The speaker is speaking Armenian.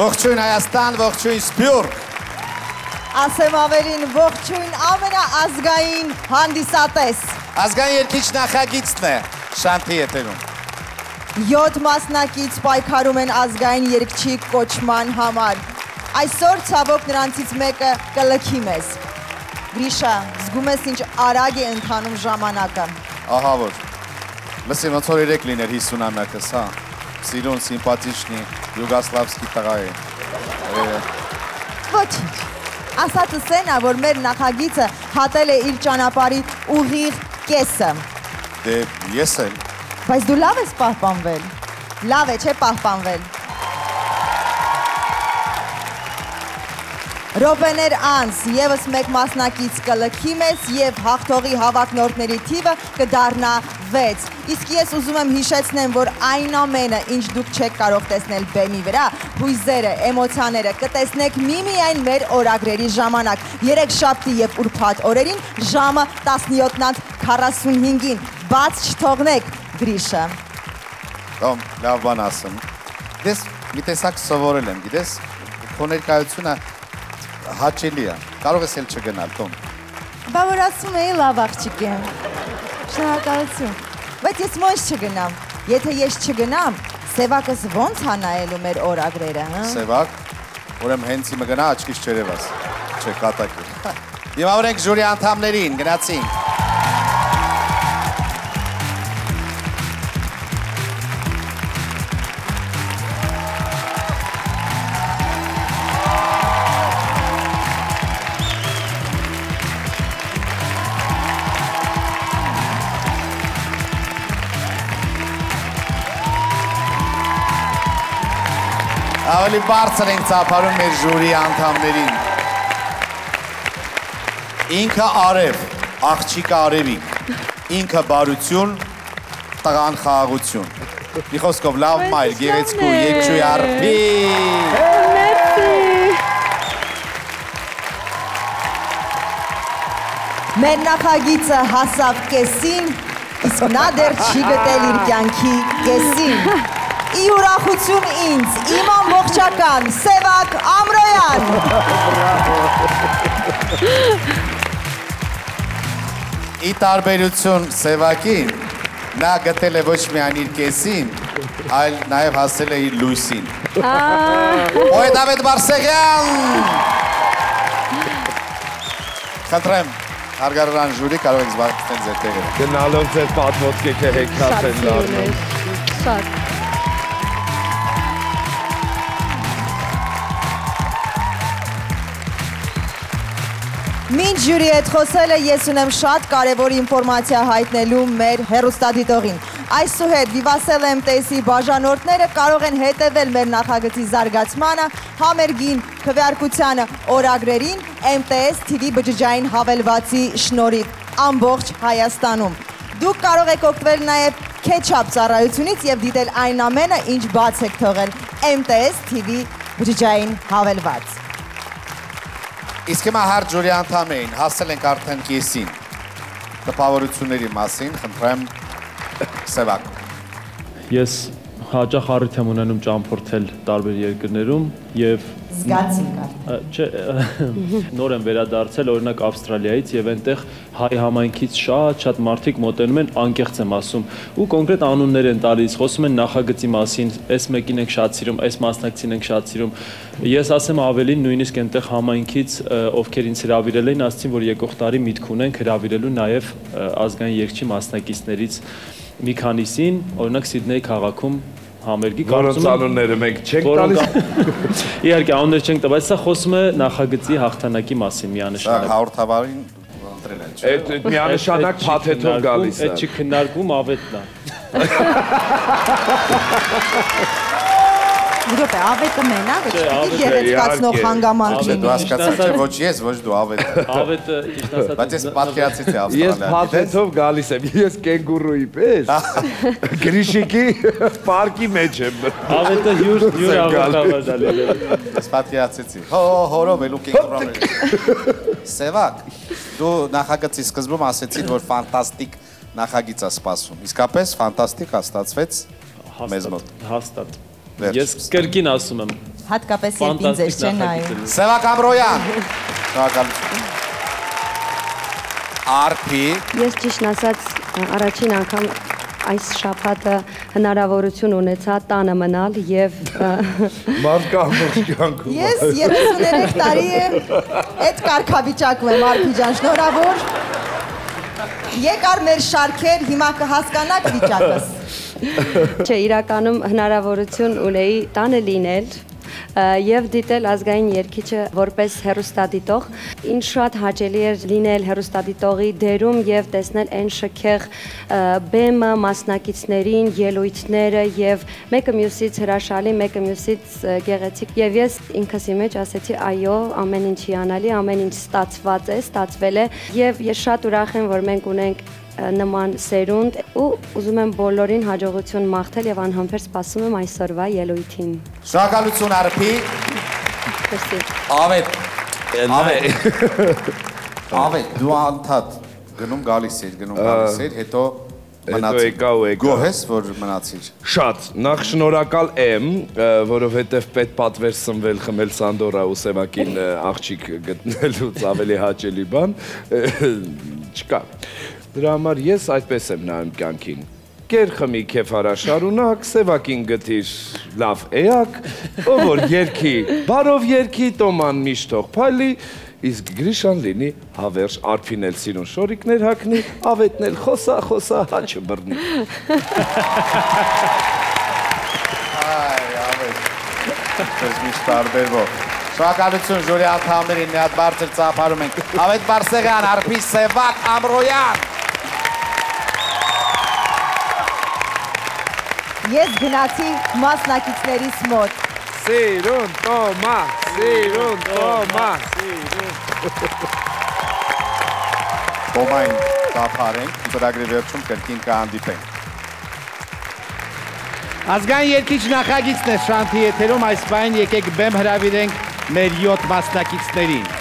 Ողջույն Հայաստան, ողջույն Սփյուռք։ Ասեմ ավելին, ողջույն ամենաազգային հանդիսատես։ Ազգային երգիչ նախագիծն է շանթի եթերում։ 7 մասնակից պայքարում են ազգային երգչի կոչման համար։ Այսօր ցավոք նրանցից մեկը կլքի մեզ։ Գրիշա, զգում ես ինչ արագ է ընթանում ժամանակը։ Ահա որ։ Լսի ոնց որ երեք լիներ 50-ամյակս, հա։ Սիրուն, սիմպաթիչնի Յուգասլավսկի տղայի։ Ոչինչ, ասածս էնա, որ մեր նախագիծը հատել է իր ճանապարհի ուղիղ կեսը։ Դե ես էլ։ Բայց դու լավ ես պահպանվել։ Լավ է, չէ՞ պահպանվել։ Րոպեներ անց եւս մեկ մասնակից կլքի մեզ եւ հաղթողի հավակնորդների թիվը կդառնա 6։ Իսկ ես ուզում եմ հիշեցնեմ, որ այն ամենը, ինչ դուք չեք կարող տեսնել բեմի վրա, հույզերը, էմոցիաները կտեսնեք միմիայն մեր օրագրերի ժամանակ, երեքշաբթի եւ ուրբաթ օրերին ժամը 17:45-ին։ Բաց չթողնեք, Գրիշա։ Կամ լավ բան ասեմ։ Դες մի տեսակ սովորել եմ, գիտես, կոներկայությունը հաճելի է, կարող ես էլ չգնալ, Թոմ։ Բա որ ասում էի լավ աղջիկ եմ, շնորհակալություն։ Բայց ես ոնց չգնամ, եթե ես չգնամ, Սևակս ոնց հանայելու մեր օրագրերը, հա։ Սևակ, ուրեմն հենց իմը գնա աչքիս չերևաս, չէ, կատակի։ Հիմա օրենք ժյուրի անդամներին, գնացինք։ Ավելի բարձր ենք ծափարում մեր ժյուրի անդամներին։ Ինքը արև, աղջիկը արևիկ, ինքը բարություն, տղան խաղաղություն։ Մի խոսքով լավ մայր, գեղեցկու երգչուհի արփի։ Մեր նախագիծը հասավ կեսին, իսկ նա դեռ չի գտել իր կյանքի կեսին։ Ի ուրախություն ինձ, իմ ամբողջական, Սևակ Ամրոյան։ Ի տարբերություն Սևակին, նա գտել է ոչ միայն իր կեսին, այլ նաև հասել է իր լույսին։ Օհեդավետ Բարսեղյան։ Խնդրեմ, հարգարարան ժյուրի, կարող եք զբաղեցնել ձեր տեղերը։ Գնալով ձեր պատմվածքերը հեքիաթ են դառնում։ Շատ։ Մինչ ժյուրի հետ խոսելը ես ունեմ շատ կարևոր ինֆորմացիա հայտնելու մեր հեռուստադիտողին։ Այսուհետ Վիվասել MTS-ի բաժանորդները կարող են հետևել մեր նախագծի զարգացմանը, համերգին, քվեարկությանը, օրագրերին MTS TV բջջային հավելվածի շնորհիվ ամբողջ Հայաստանում։ Դուք կարող եք օգտվել նաև Ketchup ծառայությունից եւ դիտել այն ամենը, ինչ բաց եք թողել MTS TV բջջային հավելված։ Իսկ հիմա հարց ժյուրի անդամներին, հասել ենք արդեն կեսին, տպավորությունների մասին, խնդրեմ Սևակ։ Ես հաճախ առիթ եմ ունենում ճամփորդել տարբեր երկրներում և նոր եմ վերադարձել, օրինակ Ավստրալիայից և այնտեղ հայ համայնքից շատ մարդիկ մոտենում են, անկեղծ եմ ասում ու կոնկրետ անուններ են տալիս, խոսում են նախագծի մասին, այս մեկին ենք շատ սիրում, այս մասնակցին ենք շատ սիրում։ Ես ասեմ ավելին, նույնիսկ այնտեղ համայնքից, ովքեր ինձ հրավիրել էին, ասացին, որ եկող տարի միտք ունենք հրավիրելու նաև ազգային երգչի մասնակիցներից մի քանիսին, օրինակ Սիդնեյի քաղաքում համերգի կարծում եմ, անունները մենք չենք տալիս։ Իհարկե անուններ չենք տալիս, սա խոսում է նախագծի հաղթանակի մասին միանշանակ։ Հաղորդավարին ընտրել են, չէ՞։ Այդ միանշանակ փաթեթով գալիս է։ Այդ չքննարկվում, ավետն է։ Գրոպե, ավետը մենակ է, չպիտի գեղեցկացնող հանգամանք լինի։ Դու հասկացաք, չէ՞ ոչ ես, ոչ դու ավետը։ Ավետը ճիշտ ասած։ Բայց ես պատկերացիչ եմ Ավստրալիայից։ Ես փաթեթով գալիս եմ, ես կենգուրուի պես Գրիշիկի պարկի մեջ եմ։ Ավետը հյուր ավետավազալել է։ Ես պատկերացիչի։ Հորով էլ ու կենգուրով էլ։ Սևակ, դու նախագծի սկզբում ասեցիր, որ ֆանտաստիկ նախագիծ է սպասում։ Իսկապես ֆանտաստիկ հաստատվեց մեզ մոտ։ Հաստատ։ Ես կրկին ասում եմ, հատկապես երբ ինձ ես չեն նայում։ Սևակ Ամրոյան։ Արփի։ Ես ճիշտ ասած առաջին անգամ այս շաբաթը հնարավորություն ունեցա տանը մնալ եւ մարդկանց կյանքում։ Ես 33 տարի եմ այդ կարգավիճակում եմ, Արփի ջան, շնորհավոր։ Եկար մեր շարքեր, հիմա կհասկանաք վիճակս։ Չէ, իրականում հնարավորություն ունեի տանը լինել և դիտել ազգային երգիչը որպես հեռուստադիտող։ Ինչ շատ հաճելի էր լինել հեռուստադիտողի դերում և տեսնել այն շքեղ բեմը, մասնակիցներին, ելույթները և մեկը մյուսից հրաշալի, մեկը մյուսից գեղեցիկ։ Եվ ես ինքս իմ մեջ ասեցի, այո, ամեն ինչ հիանալի, ամեն ինչ ստացված է, ստացվել է։ Եվ ես շատ ուրախ եմ, որ մենք ունենք նման սերունդ ու ուզում եմ բոլորին հաջողություն մաղթել և անհամբեր սպասում եմ այսօրվա ելույթին։ Շնորհակալություն Արփի։ Ավետ, դու անդադ գնում գալիս էր, հետո գոհ ես, որ մնացիր։ Շատ, նախ շնորհակալ եմ, որովհետև պետք պատվեր սնվել խմել Սանդորա ու Սևակին աղջիկ գտնելուց ավելի հաճելի բան չկա։ Դրա համար ես այդպես եմ նայում կյանքին, կեր խմի քեֆ հարաշարունակ, Սևակին գտիր լավ էակ, ով որ երգի, բարով երգի, տոման միշտ թող փայլի, իսկ Գրիշան լինի հավերժ, Արփին էլ սիրուն շորիկներ հագնի, Ավետն էլ խոսա հաչը բռնի։ Այ Ավետ, ես միշտ տարբերվող։ Շնորհակալություն ժյուրի անդամներին, մի հատ բարձր ծափարում ենք։ Ավետ Բարսեղյան, Արփի, Սևակ Ամրոյան։ Ես գնացի մասնակիցներիս մոտ։ Սիրուն Թոմա, Սիրուն Թոմա։ Թոմային կապարենք, ծրագրի վերջում կրկին կհանդիպենք։ Ազգային երգիչ նախագիծն է շանթի եթերում, այս պահին եկեք բեմ հրավիրենք մեր 7 մասնակիցներին։